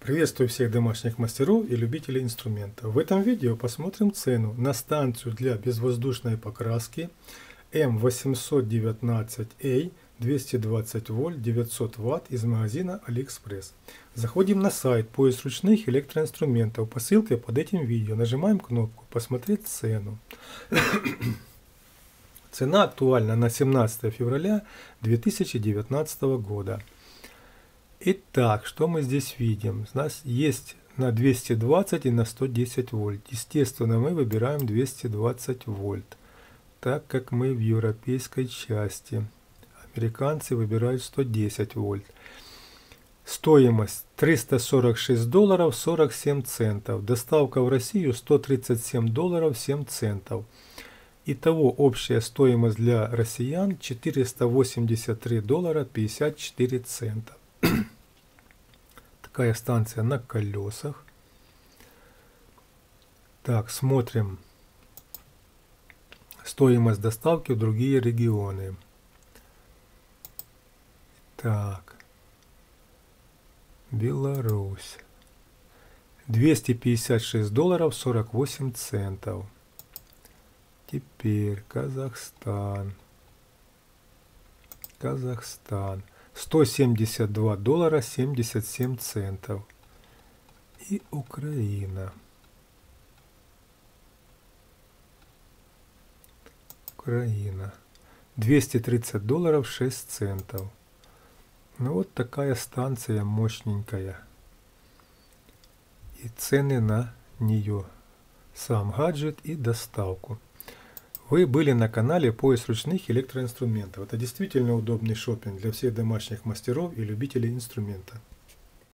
Приветствую всех домашних мастеров и любителей инструмента. В этом видео посмотрим цену на станцию для безвоздушной покраски M 819 A 220 в 900 Вт из магазина AliExpress. Заходим на сайт «Поиск ручных электроинструментов» по ссылке под этим видео. Нажимаем кнопку «Посмотреть цену». Цена актуальна на 17 февраля 2019 года. Итак, что мы здесь видим? У нас есть на 220 и на 110 вольт. Естественно, мы выбираем 220 вольт, так как мы в европейской части. Американцы выбирают 110 вольт. Стоимость $346.47. Доставка в Россию $137.07. Итого общая стоимость для россиян $483.54. Такая станция на колесах. Так, смотрим стоимость доставки в другие регионы. Так, Беларусь. $256.48. Теперь Казахстан. Казахстан. $172.77. И Украина. Украина. $230.06. Ну вот такая станция мощненькая. И цены на нее. Сам гаджет и доставку. Вы были на канале «Поиск ручных электроинструментов». Это действительно удобный шопинг для всех домашних мастеров и любителей инструмента.